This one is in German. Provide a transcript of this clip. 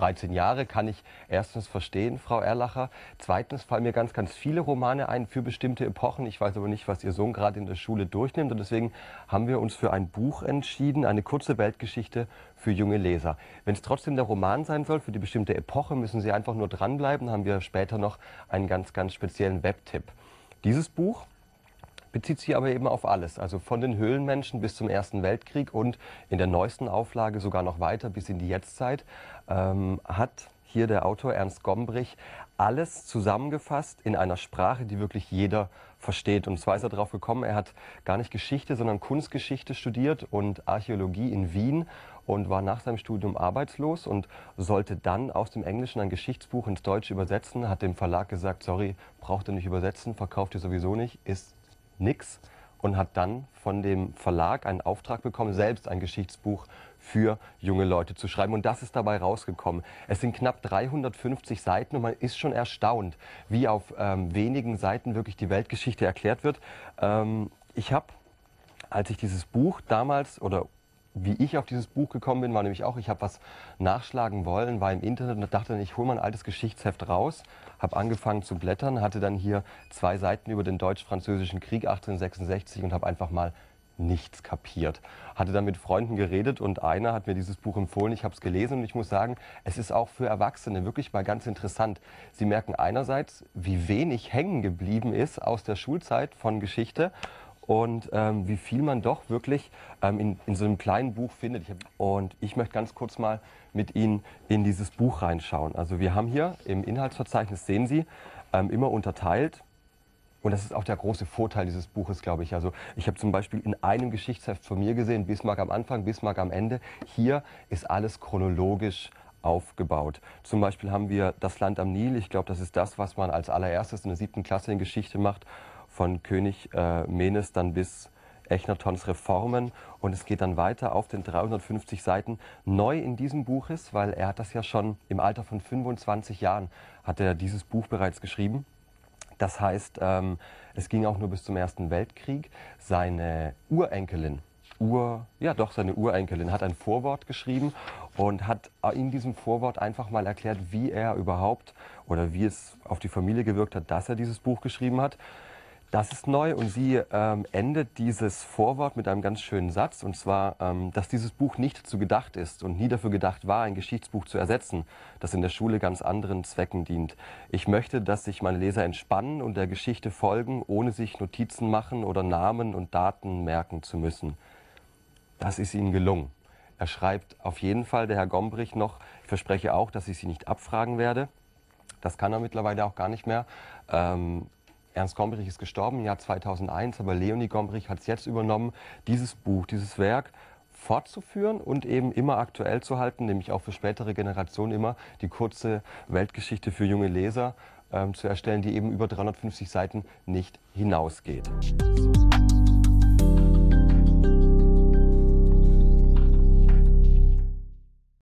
13 Jahre kann ich erstens verstehen, Frau Erlacher. Zweitens fallen mir ganz viele Romane ein für bestimmte Epochen. Ich weiß aber nicht, was Ihr Sohn gerade in der Schule durchnimmt. Und deswegen haben wir uns für ein Buch entschieden, eine kurze Weltgeschichte für junge Leser. Wenn es trotzdem der Roman sein soll, für die bestimmte Epoche, müssen Sie einfach nur dranbleiben. Haben wir später noch einen ganz speziellen Webtipp. Dieses Buch bezieht sich aber eben auf alles, also von den Höhlenmenschen bis zum Ersten Weltkrieg und in der neuesten Auflage sogar noch weiter bis in die Jetztzeit, hat hier der Autor Ernst Gombrich alles zusammengefasst in einer Sprache, die wirklich jeder versteht. Und zwar ist er darauf gekommen, er hat gar nicht Geschichte, sondern Kunstgeschichte studiert und Archäologie in Wien und war nach seinem Studium arbeitslos und sollte dann aus dem Englischen ein Geschichtsbuch ins Deutsche übersetzen, hat dem Verlag gesagt, sorry, braucht ihr nicht übersetzen, verkauft ihr sowieso nicht, ist nix, und hat dann von dem Verlag einen Auftrag bekommen, selbst ein Geschichtsbuch für junge Leute zu schreiben. Und das ist dabei rausgekommen. Es sind knapp 350 Seiten und man ist schon erstaunt, wie auf wenigen Seiten wirklich die Weltgeschichte erklärt wird. Ich habe, als ich dieses Buch damals, oder wie ich auf dieses Buch gekommen bin, war nämlich auch, ich habe was nachschlagen wollen, war im Internet und dachte, ich hole mal ein altes Geschichtsheft raus, habe angefangen zu blättern, hatte dann hier 2 Seiten über den Deutsch-Französischen Krieg 1866 und habe einfach mal nichts kapiert. Hatte dann mit Freunden geredet und einer hat mir dieses Buch empfohlen, ich habe es gelesen und ich muss sagen, es ist auch für Erwachsene wirklich mal ganz interessant. Sie merken einerseits, wie wenig hängen geblieben ist aus der Schulzeit von Geschichte und wie viel man doch wirklich in so einem kleinen Buch findet. Und ich möchte ganz kurz mal mit Ihnen in dieses Buch reinschauen. Also wir haben hier im Inhaltsverzeichnis, sehen Sie, immer unterteilt. Und das ist auch der große Vorteil dieses Buches, glaube ich. Also ich habe zum Beispiel in einem Geschichtsheft von mir gesehen, Bismarck am Anfang, Bismarck am Ende. Hier ist alles chronologisch aufgebaut. Zum Beispiel haben wir das Land am Nil. Ich glaube, das ist das, was man als allererstes in der 7. Klasse in Geschichte macht. Von König Menes dann bis Echnatons Reformen. Und es geht dann weiter auf den 350 Seiten. Neu in diesem Buch ist, weil er hat das ja schon im Alter von 25 Jahren, hat er dieses Buch bereits geschrieben. Das heißt, es ging auch nur bis zum Ersten Weltkrieg. Seine Urenkelin, seine Urenkelin hat ein Vorwort geschrieben und hat in diesem Vorwort einfach mal erklärt, wie er überhaupt oder wie es auf die Familie gewirkt hat, dass er dieses Buch geschrieben hat. Das ist neu und sie endet dieses Vorwort mit einem ganz schönen Satz, und zwar, dass dieses Buch nicht dazu gedacht ist und nie dafür gedacht war, ein Geschichtsbuch zu ersetzen, das in der Schule ganz anderen Zwecken dient. Ich möchte, dass sich meine Leser entspannen und der Geschichte folgen, ohne sich Notizen machen oder Namen und Daten merken zu müssen. Das ist ihnen gelungen. Er schreibt auf jeden Fall, der Herr Gombrich, noch, ich verspreche auch, dass ich sie nicht abfragen werde. Das kann er mittlerweile auch gar nicht mehr. Ernst Gombrich ist gestorben im Jahr 2001, aber Leonie Gombrich hat es jetzt übernommen, dieses Buch, dieses Werk fortzuführen und eben immer aktuell zu halten, nämlich auch für spätere Generationen immer die kurze Weltgeschichte für junge Leser zu erstellen, die eben über 350 Seiten nicht hinausgeht.